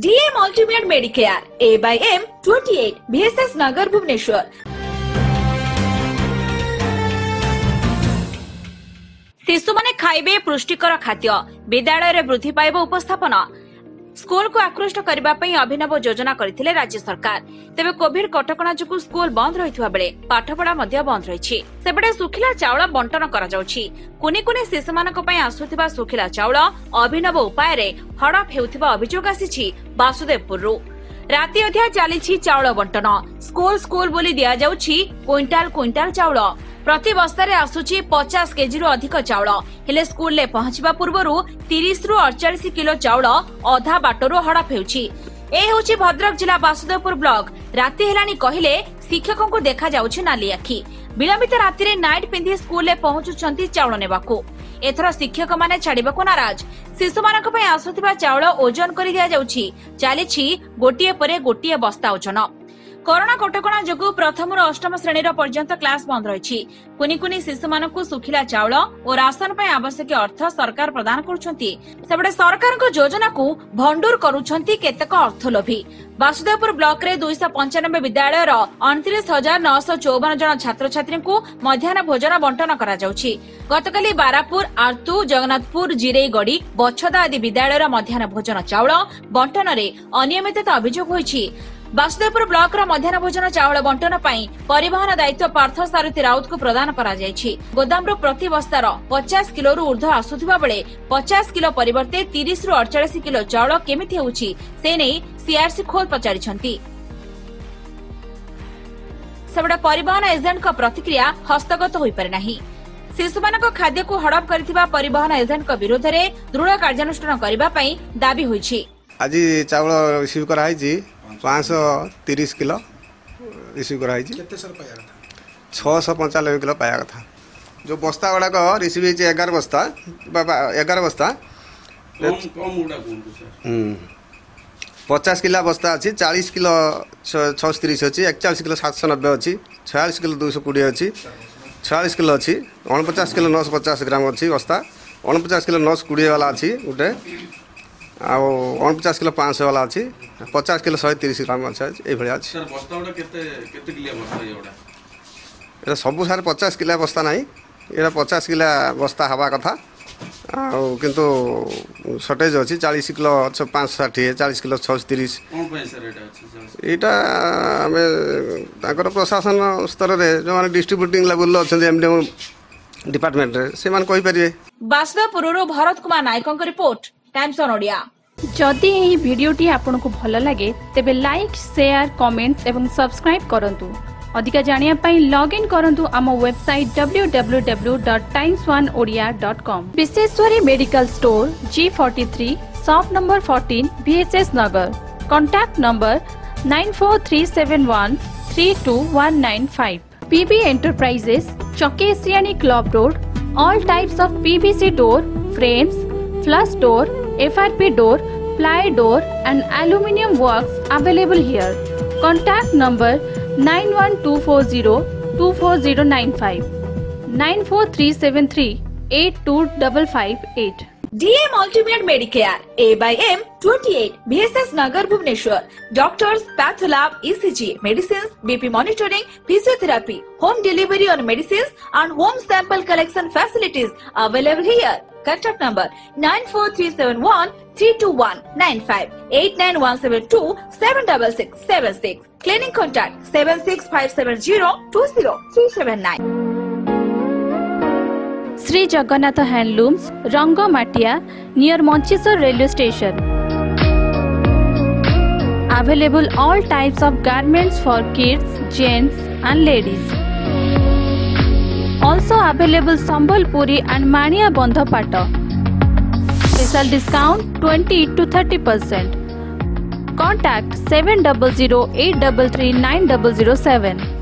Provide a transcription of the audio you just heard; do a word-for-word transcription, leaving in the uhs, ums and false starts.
DM ultimate medicare A by M twenty eight B S S Nagar Bhubaneswar. शिशु माने खाइबे पुष्टिकर खाद्य विद्यालय रे वृद्धि पाइब उपस्थापना स्कूल को आकृष्ट करबा पई अभिनव योजना करथिले राज्य सरकार। तेबे कोविड कटकणा जुकु स्कूल बंद रहिथुवा बेले पाठपढा मध्य बंद रहिछि। सेबडे सुखिला चावल बंटन करा जाउछि। कुनी कुनी शिशु मानक पई आसुथिबा सुखिला चावल अभिनव उपाय रे हड़प हेउथिबा अभियोग आसीछि वासुदेवपुरु। राति अध्या चालीछि चावल बंटन। स्कूल स्कूल बोली दिया जाउछि क्विंटाल क्विंटाल चावल। प्रति बस्तारे आसुची पचास केजी रु अधिक चावल हेले स्कूल ले पहुंचबा पूर्वरु तीस रु अड़तालीस किलो चावल अधा बाटरु हड़प हेउची। ए होची भद्रक जिला वासुदेवपुर ब्लॉक। राति हेलानी कहिले शिक्षकों को देखा जाउची नाली आखी। विलंबित राति रे नाइट पिंधी स्कूल ले पहुंचुचंती चावल नेबाकू। एथरा शिक्षक माने छाड़ीबाकू नाराज। शिशु मानक पय आसुथिबा चावल ओजन करि दिया जाउची। चालीछि गोटिए परे गोटिए बस्ता ओजन। कोरोना कटकणा जोगु प्रथम रु अष्टम श्रेणी पर्यंत क्लास बंद रही। कुनी कुनी शिशु मानकु सुखिला चावल और राशन पय आवश्यक अर्थ सरकार प्रदान करुछंती। सबडे सरकार को योजना को भंडूर करुछंती केतक अर्थलोभी। वासुदेवपुर ब्लॉक रे दो सौ पचानवे विद्यालय रो उनतीस हजार नौ सौ चौवन जन छात्र छात्री को मध्याह्न भोजन बंटन करा जाउछि। गतकाली बारापुर आर्तु जगन्नाथपुर जिरेगडी बछदा आदि विद्यालय रो मध्याह्न भोजन चावल बंटन रे अनियमितता अभियोग होइछि। वासुदेवपुर ब्लॉक मध्याह्न भोजन चावल बंटन परिवहन दायित्व पार्थ सारथी राउत को प्रदान करा जायछि। गोदामरो प्रति बस्तार पचास किलो रु ऊर्ध्व आसुथिबा बेले पचास किलो परिवर्ते तीस रु अड़तालीस किलो चावल केमिथि होउछि से नै सीआरसी खोल पचारिछंती। सबडा परिवहन एजेंट का प्रतिक्रिया हस्तगत होई पारे नाही। शिशु मानक खाद्य को हड़प करथिबा परिवहन एजेंट का विरोध रे दृढ़ कार्यानुष्ठान करबा पई दाबी होइछि। आज चावल रिसीव करा हैछि पाँच सौ तीस किलो रिसीव कराई छः सौ पंचानबे किलो पाया था। जो बस्ता गुड़ाक रिसीव एगार बस्ता एगार बस्ता पचास किला बस्ता अच्छी चालीस किलो छःश तीस अच्छी एकचाश किलो सात सौ नब्बे अच्छी छयालीस किलो दुई सौ कोड़े अच्छी छयालीस किलो अच्छी अणपचास किलो नौ सौ पचास ग्राम अच्छी बस्ता अणपचास किलो नौ सौ कोड़े वाला अच्छी गोटे अणपचास किलो पाँच सौ वाला अच्छी पचास किलो शहे तीस ग्राम अच्छे सबू सारे पचास किला बस्ता ना ये पचास किला बस्ता हवा कथा किंतु शॉर्टेज अच्छी चालीस किलो पाँच सौ षाठी चालीस किलो छः तीस यहाँ आम प्रशासन स्तर में जो मैंने डिस्ट्रीब्यूटिंग लेवल अच्छा एमडीएम डिपार्टमेंट से कहींपर। वासुदेवपुर भरत कुमार नायकों की रिपोर्ट टाइम्स वन ओडिया। जदि यही भिडियोटी आपंक भल लगे तेबे लाइक शेयर कमेंट्स एवं सब्सक्राइब करूँ। अधिका जानिया पाई लॉग इन करूँ आम website W W W dot times one Odia dot com. Biseswari medical store G forty three shop number fourteen BSS Nagar. Contact number nine four three seven one three two one nine five. PB enterprises Chakeisiani club road. All types of PVC door frames flush door F R P door, ply door and aluminium works available here. Contact number nine one two four zero two four zero nine five nine four three seven three eight two five five eight. D M Ultimate Medicare A by M twenty-eight B S S Nagar Bhubaneswar. Doctors, Path Lab, E C G, medicines, B P monitoring, physiotherapy, home delivery on medicines and home sample collection facilities available here. Contact number nine four three seven one three two one nine five eight nine one seven two seven six six seven six. Clinic contact seven six five seven zero two zero three seven nine. Sri Jagannatha Handlooms, Rango Matia, near Monchisor Railway Station. Available all types of garments for kids, gents and ladies. Also available Sambalpuri and Maniya Bandha Patta. Special discount twenty to thirty percent. Contact seven zero zero eight three three nine zero zero seven.